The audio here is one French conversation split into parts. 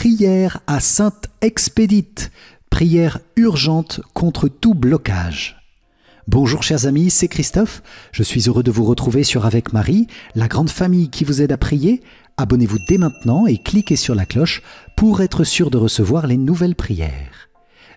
prière à Saint-Expédite, prière urgente contre tout blocage. Bonjour chers amis, c'est Christophe, je suis heureux de vous retrouver sur Avec Marie, la grande famille qui vous aide à prier. Abonnez-vous dès maintenant et cliquez sur la cloche pour être sûr de recevoir les nouvelles prières.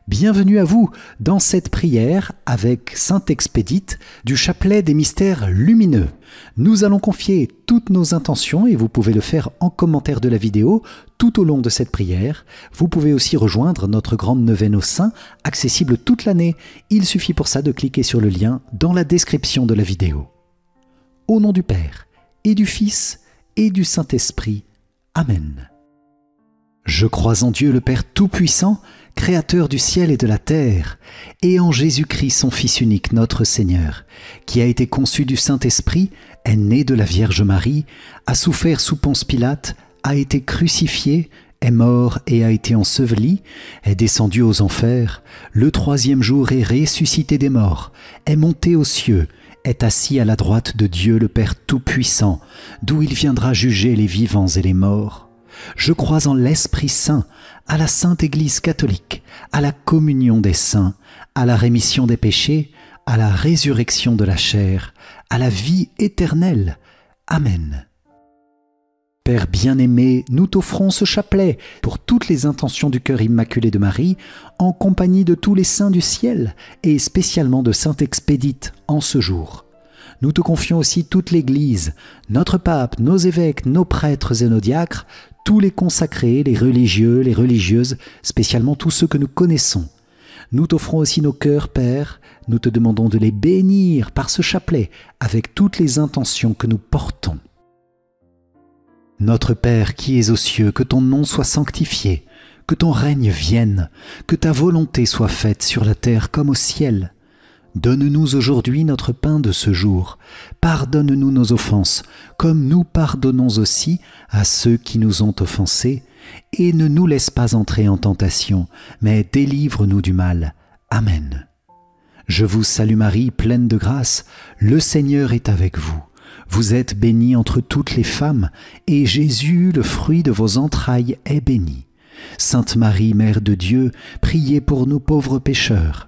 Bienvenue à vous dans cette prière avec Saint-Expédite du Chapelet des Mystères Lumineux. Nous allons confier toutes nos intentions et vous pouvez le faire en commentaire de la vidéo tout au long de cette prière. Vous pouvez aussi rejoindre notre grande neuvaine aux saints, accessible toute l'année. Il suffit pour ça de cliquer sur le lien dans la description de la vidéo. Au nom du Père, et du Fils, et du Saint-Esprit. Amen. Je crois en Dieu le Père Tout-Puissant, Créateur du ciel et de la terre, et en Jésus-Christ son Fils unique, notre Seigneur, qui a été conçu du Saint-Esprit, est né de la Vierge Marie, a souffert sous Ponce Pilate, a été crucifié, est mort et a été enseveli, est descendu aux enfers, le troisième jour est ressuscité des morts, est monté aux cieux, est assis à la droite de Dieu le Père Tout-Puissant, d'où il viendra juger les vivants et les morts. Je crois en l'Esprit Saint, à la Sainte Église catholique, à la communion des saints, à la rémission des péchés, à la résurrection de la chair, à la vie éternelle. Amen. Père bien-aimé, nous t'offrons ce chapelet pour toutes les intentions du cœur immaculé de Marie, en compagnie de tous les saints du ciel, et spécialement de Saint-Expédite en ce jour. Nous te confions aussi toute l'Église, notre pape, nos évêques, nos prêtres et nos diacres, tous les consacrés, les religieux, les religieuses, spécialement tous ceux que nous connaissons. Nous t'offrons aussi nos cœurs, Père, nous te demandons de les bénir par ce chapelet avec toutes les intentions que nous portons. Notre Père qui es aux cieux, que ton nom soit sanctifié, que ton règne vienne, que ta volonté soit faite sur la terre comme au ciel. Donne-nous aujourd'hui notre pain de ce jour. Pardonne-nous nos offenses, comme nous pardonnons aussi à ceux qui nous ont offensés. Et ne nous laisse pas entrer en tentation, mais délivre-nous du mal. Amen. Je vous salue Marie, pleine de grâce. Le Seigneur est avec vous. Vous êtes bénie entre toutes les femmes, et Jésus, le fruit de vos entrailles, est béni. Sainte Marie, Mère de Dieu, priez pour nous pauvres pécheurs,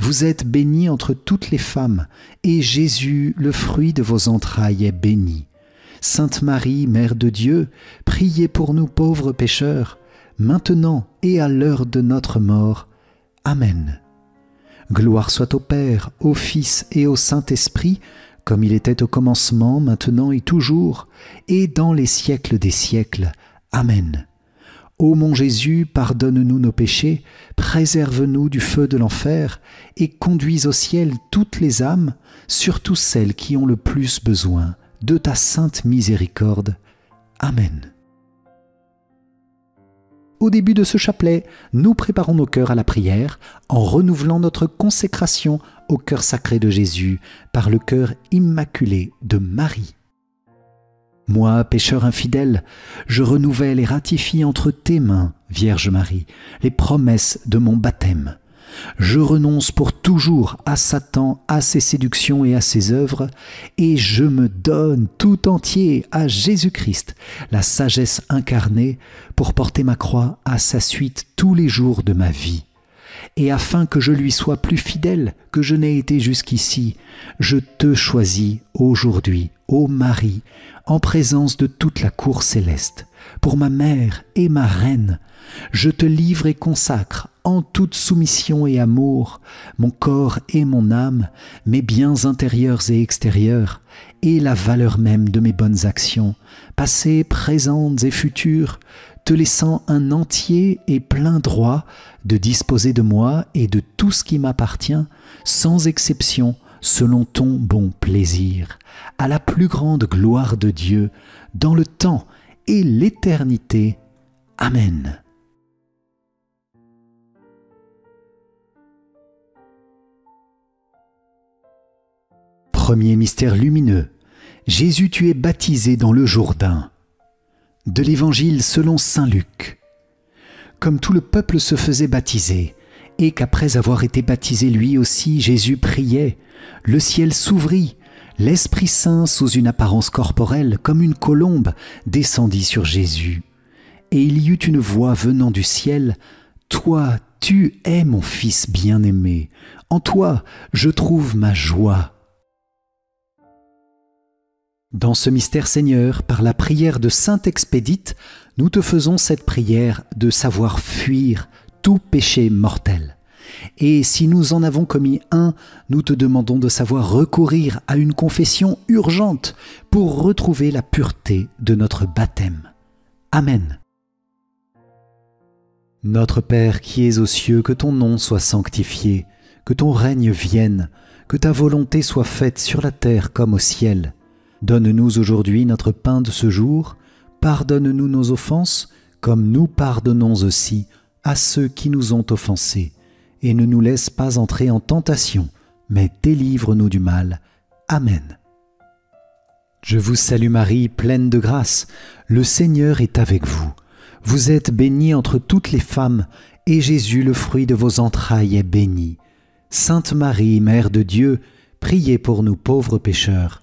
Vous êtes bénie entre toutes les femmes, et Jésus, le fruit de vos entrailles, est béni. Sainte Marie, Mère de Dieu, priez pour nous pauvres pécheurs, maintenant et à l'heure de notre mort. Amen. Gloire soit au Père, au Fils et au Saint-Esprit, comme il était au commencement, maintenant et toujours, et dans les siècles des siècles. Amen. Ô mon Jésus, pardonne-nous nos péchés, préserve-nous du feu de l'enfer et conduis au ciel toutes les âmes, surtout celles qui ont le plus besoin de ta sainte miséricorde. Amen. Au début de ce chapelet, nous préparons nos cœurs à la prière en renouvelant notre consécration au cœur sacré de Jésus par le cœur immaculé de Marie. Moi, pécheur infidèle, je renouvelle et ratifie entre tes mains, Vierge Marie, les promesses de mon baptême. Je renonce pour toujours à Satan, à ses séductions et à ses œuvres, et je me donne tout entier à Jésus-Christ, la sagesse incarnée, pour porter ma croix à sa suite tous les jours de ma vie. Et afin que je lui sois plus fidèle que je n'ai été jusqu'ici, je te choisis aujourd'hui, ô Marie, en présence de toute la cour céleste, pour ma mère et ma reine. Je te livre et consacre, en toute soumission et amour, mon corps et mon âme, mes biens intérieurs et extérieurs, et la valeur même de mes bonnes actions, passées, présentes et futures, te laissant un entier et plein droit de disposer de moi et de tout ce qui m'appartient, sans exception, selon ton bon plaisir, à la plus grande gloire de Dieu, dans le temps et l'éternité. Amen. Premier mystère lumineux, Jésus, tu es baptisé dans le Jourdain. De l'Évangile selon saint Luc. Comme tout le peuple se faisait baptiser, et qu'après avoir été baptisé lui aussi, Jésus priait, le ciel s'ouvrit, l'Esprit Saint, sous une apparence corporelle, comme une colombe, descendit sur Jésus. Et il y eut une voix venant du ciel, « Toi, tu es mon Fils bien-aimé, en toi je trouve ma joie. » Dans ce mystère, Seigneur, par la prière de Saint-Expédite, nous te faisons cette prière de savoir fuir tout péché mortel. Et si nous en avons commis un, nous te demandons de savoir recourir à une confession urgente pour retrouver la pureté de notre baptême. Amen. Notre Père qui es aux cieux, que ton nom soit sanctifié, que ton règne vienne, que ta volonté soit faite sur la terre comme au ciel. Donne-nous aujourd'hui notre pain de ce jour, pardonne-nous nos offenses, comme nous pardonnons aussi à ceux qui nous ont offensés. Et ne nous laisse pas entrer en tentation, mais délivre-nous du mal. Amen. Je vous salue Marie, pleine de grâce, le Seigneur est avec vous. Vous êtes bénie entre toutes les femmes, et Jésus, le fruit de vos entrailles, est béni. Sainte Marie, Mère de Dieu, priez pour nous pauvres pécheurs,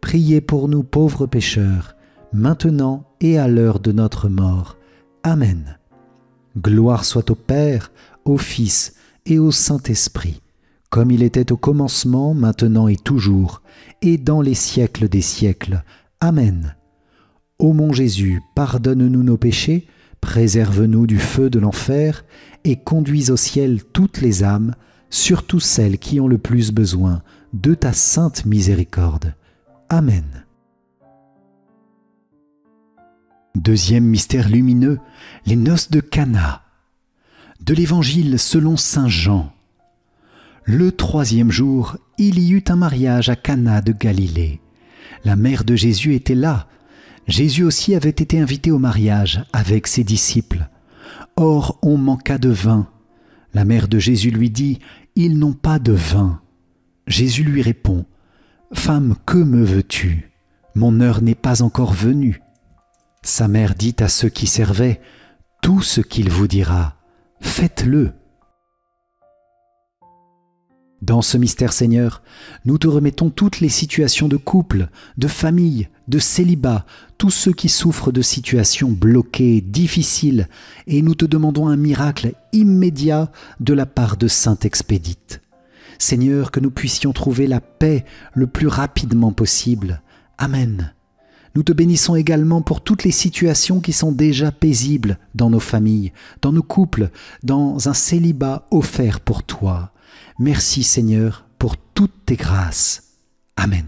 priez pour nous pauvres pécheurs, maintenant et à l'heure de notre mort. Amen. Gloire soit au Père, au Fils et au Saint-Esprit, comme il était au commencement, maintenant et toujours, et dans les siècles des siècles. Amen. Ô mon Jésus, pardonne-nous nos péchés, préserve-nous du feu de l'enfer, et conduis au ciel toutes les âmes, surtout celles qui ont le plus besoin de ta sainte miséricorde. Amen. Deuxième mystère lumineux, les noces de Cana. de l'Évangile selon saint Jean. Le troisième jour, il y eut un mariage à Cana de Galilée. La mère de Jésus était là. Jésus aussi avait été invité au mariage avec ses disciples. Or, on manqua de vin. La mère de Jésus lui dit « Ils n'ont pas de vin. » Jésus lui répond « Femme, que me veux-tu? Mon heure n'est pas encore venue. » Sa mère dit à ceux qui servaient « Tout ce qu'il vous dira, faites-le. » Dans ce mystère, Seigneur, nous te remettons toutes les situations de couple, de famille, de célibat, tous ceux qui souffrent de situations bloquées, difficiles, et nous te demandons un miracle immédiat de la part de Saint-Expédite. Seigneur, que nous puissions trouver la paix le plus rapidement possible. Amen. Nous te bénissons également pour toutes les situations qui sont déjà paisibles dans nos familles, dans nos couples, dans un célibat offert pour toi. Merci Seigneur pour toutes tes grâces. Amen.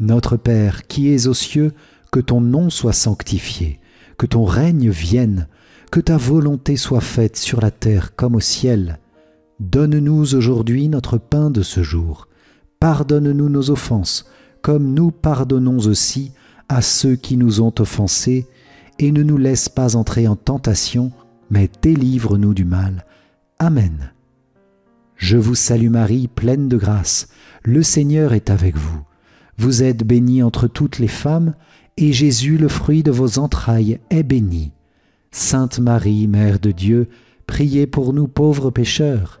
Notre Père qui es aux cieux, que ton nom soit sanctifié, que ton règne vienne, que ta volonté soit faite sur la terre comme au ciel. Donne-nous aujourd'hui notre pain de ce jour. Pardonne-nous nos offenses, comme nous pardonnons aussi à ceux qui nous ont offensés, et ne nous laisse pas entrer en tentation, mais délivre-nous du mal. Amen. Je vous salue Marie, pleine de grâce, le Seigneur est avec vous. Vous êtes bénie entre toutes les femmes, et Jésus, le fruit de vos entrailles, est béni. Sainte Marie, Mère de Dieu, priez pour nous pauvres pécheurs,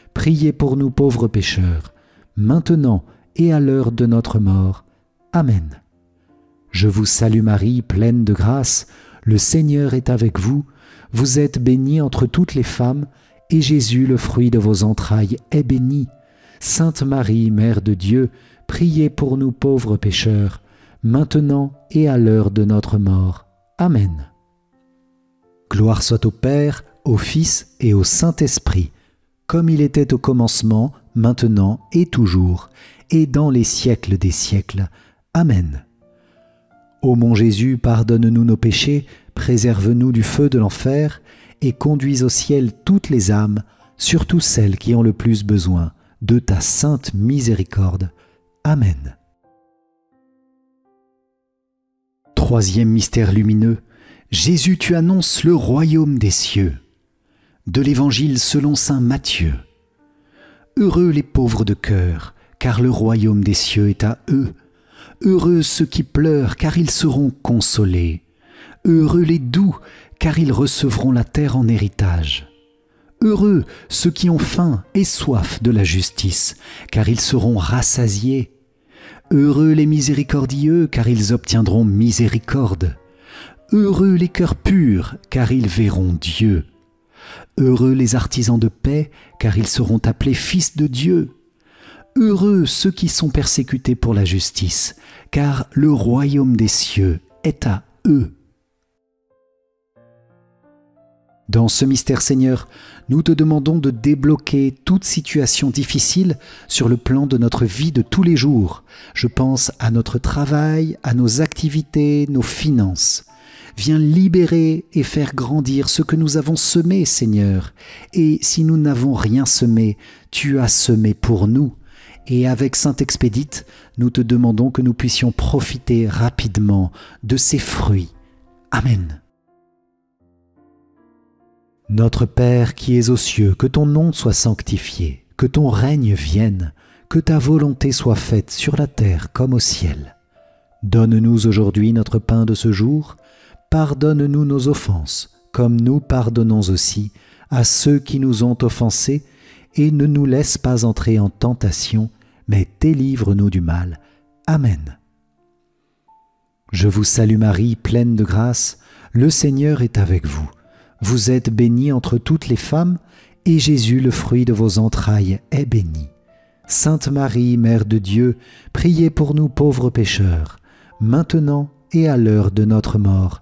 toutes les femmes, et Jésus, le fruit de vos entrailles, est béni. Sainte Marie, Mère de Dieu, priez pour nous pauvres pécheurs, maintenant et à l'heure de notre mort. Amen. Je vous salue Marie, pleine de grâce, le Seigneur est avec vous. Vous êtes bénie entre toutes les femmes, et Jésus, le fruit de vos entrailles, est béni. Sainte Marie, Mère de Dieu, priez pour nous pauvres pécheurs, maintenant et à l'heure de notre mort. Amen. Gloire soit au Père, au Fils et au Saint-Esprit, comme il était au commencement, maintenant et toujours, et dans les siècles des siècles. Amen. Ô mon Jésus, pardonne-nous nos péchés, préserve-nous du feu de l'enfer, et conduis au ciel toutes les âmes, surtout celles qui ont le plus besoin de ta sainte miséricorde. Amen. Troisième mystère lumineux, Jésus, tu annonces le royaume des cieux. De l'Évangile selon saint Matthieu. Heureux les pauvres de cœur, car le royaume des cieux est à eux. Heureux ceux qui pleurent, car ils seront consolés. Heureux les doux, car ils recevront la terre en héritage. Heureux ceux qui ont faim et soif de la justice, car ils seront rassasiés. Heureux les miséricordieux, car ils obtiendront miséricorde. Heureux les cœurs purs, car ils verront Dieu. Heureux les artisans de paix, car ils seront appelés fils de Dieu. Heureux ceux qui sont persécutés pour la justice, car le royaume des cieux est à eux. Dans ce mystère, Seigneur, nous te demandons de débloquer toute situation difficile sur le plan de notre vie de tous les jours. Je pense à notre travail, à nos activités, nos finances. Viens libérer et faire grandir ce que nous avons semé, Seigneur. Et si nous n'avons rien semé, tu as semé pour nous. Et avec Saint-Expédite, nous te demandons que nous puissions profiter rapidement de ses fruits. Amen. Notre Père qui es aux cieux, que ton nom soit sanctifié, que ton règne vienne, que ta volonté soit faite sur la terre comme au ciel. Donne-nous aujourd'hui notre pain de ce jour. Pardonne-nous nos offenses, comme nous pardonnons aussi à ceux qui nous ont offensés, et ne nous laisse pas entrer en tentation, mais délivre-nous du mal. Amen. Je vous salue Marie, pleine de grâce, le Seigneur est avec vous. Vous êtes bénie entre toutes les femmes, et Jésus, le fruit de vos entrailles, est béni. Sainte Marie, Mère de Dieu, priez pour nous pauvres pécheurs, maintenant et à l'heure de notre mort.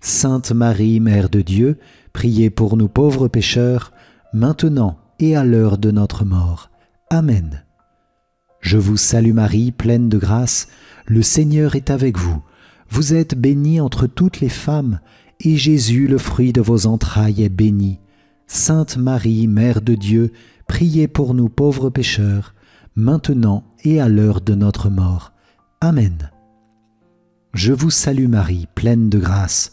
Sainte Marie, Mère de Dieu, priez pour nous pauvres pécheurs, maintenant et à l'heure de notre mort. Amen. Je vous salue Marie, pleine de grâce, le Seigneur est avec vous. Vous êtes bénie entre toutes les femmes, et Jésus, le fruit de vos entrailles, est béni. Sainte Marie, Mère de Dieu, priez pour nous pauvres pécheurs, maintenant et à l'heure de notre mort. Amen. Je vous salue Marie, pleine de grâce,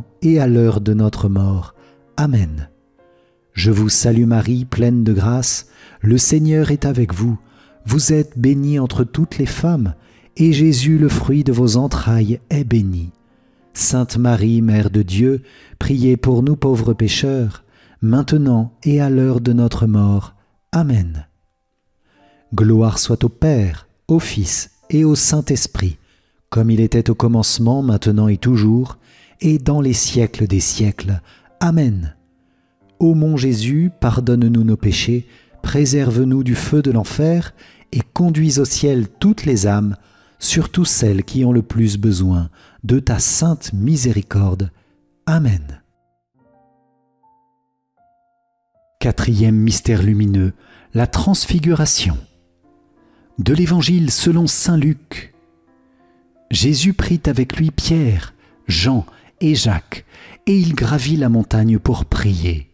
maintenant et à l'heure de notre mort. Amen. Je vous salue Marie, pleine de grâce, le Seigneur est avec vous. Vous êtes bénie entre toutes les femmes, et Jésus, le fruit de vos entrailles, est béni. Sainte Marie, Mère de Dieu, priez pour nous pauvres pécheurs, maintenant et à l'heure de notre mort. Amen. Gloire soit au Père, au Fils et au Saint-Esprit, comme il était au commencement, maintenant et toujours, et dans les siècles des siècles. Amen. Ô mon Jésus, pardonne-nous nos péchés, préserve-nous du feu de l'enfer, et conduis au ciel toutes les âmes, surtout celles qui ont le plus besoin de ta sainte miséricorde. Amen. Quatrième mystère lumineux, la transfiguration. De l'Évangile selon saint Luc. Jésus prit avec lui Pierre, Jean et Jacques, et il gravit la montagne pour prier.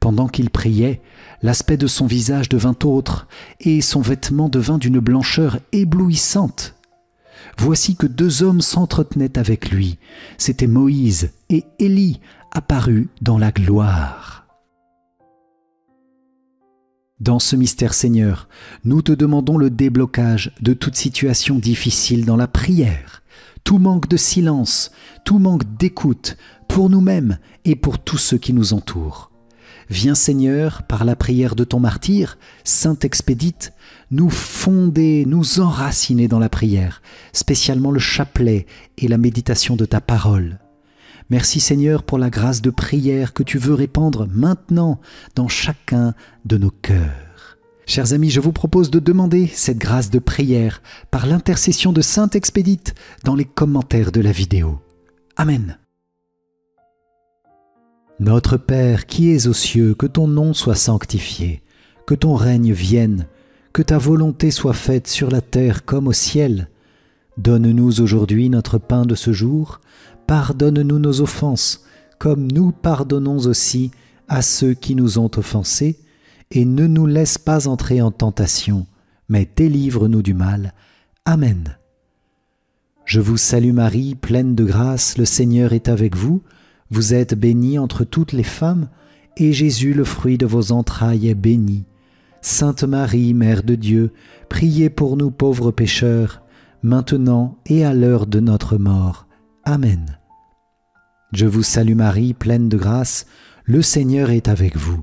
Pendant qu'il priait, l'aspect de son visage devint autre, et son vêtement devint d'une blancheur éblouissante. Voici que deux hommes s'entretenaient avec lui. C'étaient Moïse et Élie, apparus dans la gloire. Dans ce mystère, Seigneur, nous te demandons le déblocage de toute situation difficile dans la prière, tout manque de silence, tout manque d'écoute pour nous-mêmes et pour tous ceux qui nous entourent. Viens Seigneur, par la prière de ton martyr, Saint-Expédite, nous fonder, nous enraciner dans la prière, spécialement le chapelet et la méditation de ta parole. Merci Seigneur pour la grâce de prière que tu veux répandre maintenant dans chacun de nos cœurs. Chers amis, je vous propose de demander cette grâce de prière par l'intercession de Saint-Expédite dans les commentaires de la vidéo. Amen. Notre Père qui es aux cieux, que ton nom soit sanctifié, que ton règne vienne, que ta volonté soit faite sur la terre comme au ciel. Donne-nous aujourd'hui notre pain de ce jour, pardonne-nous nos offenses, comme nous pardonnons aussi à ceux qui nous ont offensés, et ne nous laisse pas entrer en tentation, mais délivre-nous du mal. Amen. Je vous salue Marie, pleine de grâce, le Seigneur est avec vous. Vous êtes bénie entre toutes les femmes, et Jésus, le fruit de vos entrailles, est béni. Sainte Marie, Mère de Dieu, priez pour nous pauvres pécheurs, maintenant et à l'heure de notre mort. Amen. Je vous salue Marie, pleine de grâce, le Seigneur est avec vous.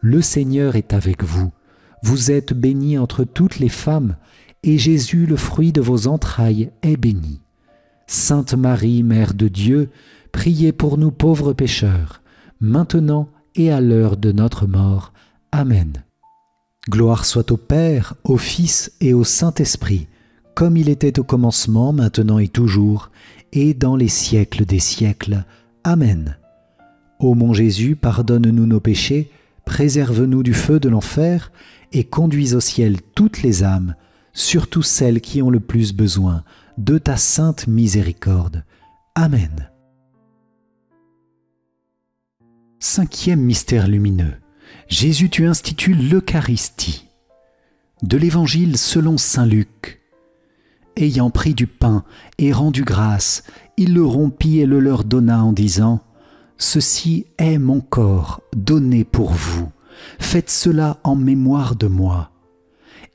le Seigneur est avec vous. Vous êtes bénie entre toutes les femmes, et Jésus, le fruit de vos entrailles, est béni. Sainte Marie, Mère de Dieu, priez pour nous pauvres pécheurs, maintenant et à l'heure de notre mort. Amen. Gloire soit au Père, au Fils et au Saint-Esprit, comme il était au commencement, maintenant et toujours, et dans les siècles des siècles. Amen. Ô mon Jésus, pardonne-nous nos péchés, préserve-nous du feu de l'enfer, et conduis au ciel toutes les âmes, surtout celles qui ont le plus besoin de ta sainte miséricorde. Amen. Cinquième mystère lumineux. Jésus, tu institues l'Eucharistie. De l'Évangile selon saint Luc. Ayant pris du pain et rendu grâce, il le rompit et le leur donna en disant « Ceci est mon corps donné pour vous, faites cela en mémoire de moi. »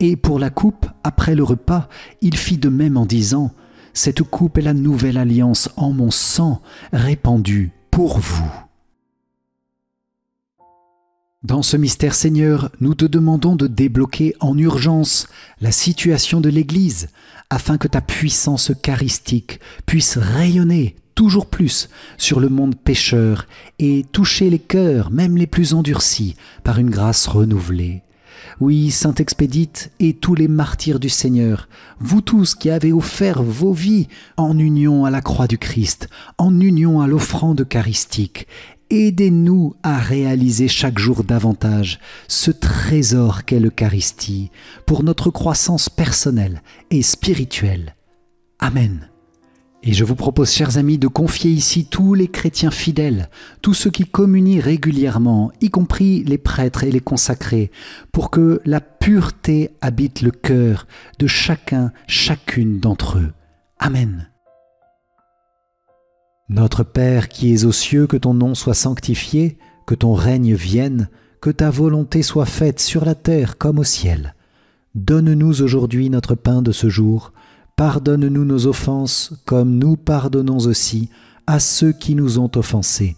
Et pour la coupe, après le repas, il fit de même en disant « Cette coupe est la nouvelle alliance en mon sang répandue pour vous. » Dans ce mystère, Seigneur, nous te demandons de débloquer en urgence la situation de l'Église, afin que ta puissance eucharistique puisse rayonner toujours plus sur le monde pécheur et toucher les cœurs, même les plus endurcis, par une grâce renouvelée. Oui, Saint-Expédite et tous les martyrs du Seigneur, vous tous qui avez offert vos vies en union à la croix du Christ, en union à l'offrande eucharistique, aidez-nous à réaliser chaque jour davantage ce trésor qu'est l'Eucharistie pour notre croissance personnelle et spirituelle. Amen. Et je vous propose, chers amis, de confier ici tous les chrétiens fidèles, tous ceux qui communient régulièrement, y compris les prêtres et les consacrés, pour que la pureté habite le cœur de chacun, chacune d'entre eux. Amen. Notre Père qui es aux cieux, que ton nom soit sanctifié, que ton règne vienne, que ta volonté soit faite sur la terre comme au ciel. Donne-nous aujourd'hui notre pain de ce jour. Pardonne-nous nos offenses, comme nous pardonnons aussi à ceux qui nous ont offensés.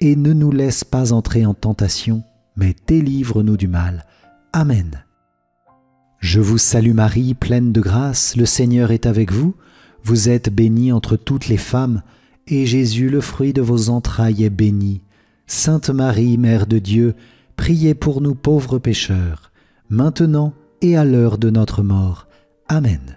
Et ne nous laisse pas entrer en tentation, mais délivre-nous du mal. Amen. Je vous salue Marie, pleine de grâce, le Seigneur est avec vous. Vous êtes bénie entre toutes les femmes, et Jésus, le fruit de vos entrailles, est béni. Sainte Marie, Mère de Dieu, priez pour nous pauvres pécheurs, maintenant et à l'heure de notre mort. Amen.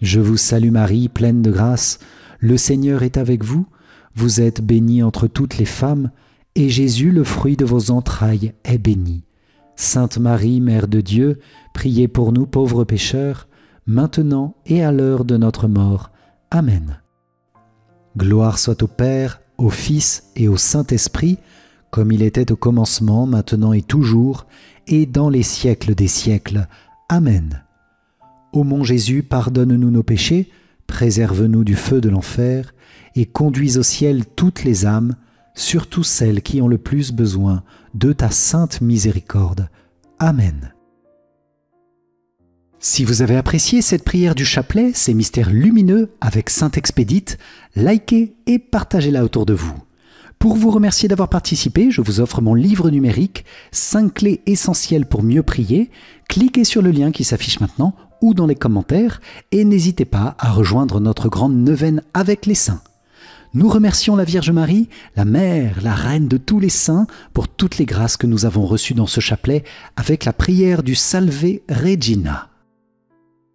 Je vous salue Marie, pleine de grâce, le Seigneur est avec vous. Vous êtes bénie entre toutes les femmes, et Jésus, le fruit de vos entrailles, est béni. Sainte Marie, Mère de Dieu, priez pour nous pauvres pécheurs, maintenant et à l'heure de notre mort. Amen. Gloire soit au Père, au Fils et au Saint-Esprit, comme il était au commencement, maintenant et toujours, et dans les siècles des siècles. Amen. Ô mon Jésus, pardonne-nous nos péchés, préserve-nous du feu de l'enfer, et conduis au ciel toutes les âmes, surtout celles qui ont le plus besoin de ta sainte miséricorde. Amen. Si vous avez apprécié cette prière du chapelet, ces mystères lumineux avec Saint-Expédite, likez et partagez-la autour de vous. Pour vous remercier d'avoir participé, je vous offre mon livre numérique, 5 clés essentielles pour mieux prier. Cliquez sur le lien qui s'affiche maintenant ou dans les commentaires et n'hésitez pas à rejoindre notre grande neuvaine avec les saints. Nous remercions la Vierge Marie, la Mère, la Reine de tous les saints, pour toutes les grâces que nous avons reçues dans ce chapelet avec la prière du Salve Regina.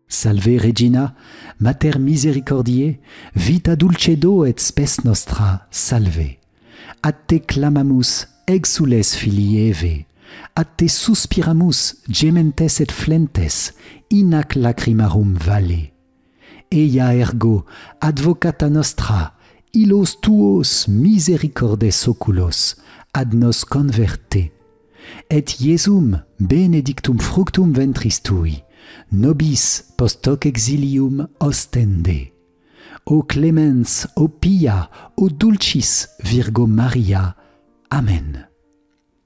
Salve Regina, Mater Misericordiae, vita dulcedo et spes nostra, salve. A te clamamus, exules filii Eve. A te suspiramus, gementes et flentes, inac lacrimarum vale. Eia ergo, advocata nostra, illos tuos misericordes oculos, ad nos converte. Et Iesum, benedictum fructum ventris tui, nobis post hoc exilium ostende. O clemens, o pia, o dulcis Virgo Maria. Amen.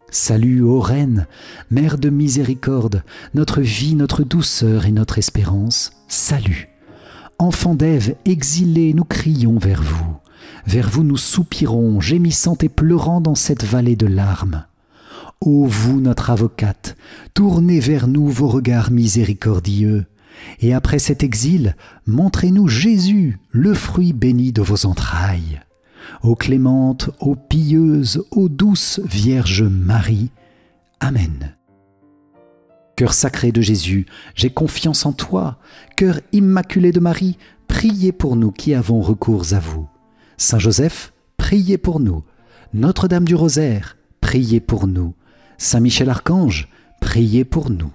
Salut, ô Reine, Mère de miséricorde, notre vie, notre douceur et notre espérance. Salut. Enfant d'Ève, exilé, nous crions vers vous. Vers vous nous soupirons, gémissant et pleurant dans cette vallée de larmes. Ô vous, notre avocate, tournez vers nous vos regards miséricordieux. Et après cet exil, montrez-nous Jésus, le fruit béni de vos entrailles. Ô clémente, ô pieuse, ô douce Vierge Marie. Amen. Cœur sacré de Jésus, j'ai confiance en toi. Cœur immaculé de Marie, priez pour nous qui avons recours à vous. Saint Joseph, priez pour nous. Notre-Dame du Rosaire, priez pour nous. Saint Michel Archange, priez pour nous.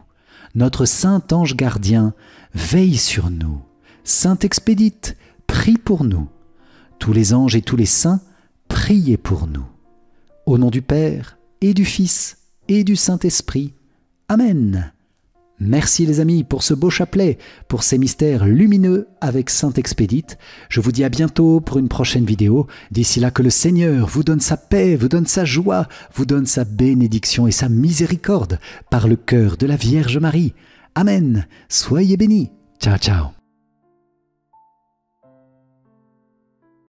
Notre saint ange gardien veille sur nous. Saint-Expédite, prie pour nous. Tous les anges et tous les saints, priez pour nous. Au nom du Père, et du Fils, et du Saint-Esprit. Amen. Merci les amis pour ce beau chapelet, pour ces mystères lumineux avec Saint-Expédite. Je vous dis à bientôt pour une prochaine vidéo. D'ici là, que le Seigneur vous donne sa paix, vous donne sa joie, vous donne sa bénédiction et sa miséricorde par le cœur de la Vierge Marie. Amen. Soyez bénis. Ciao, ciao.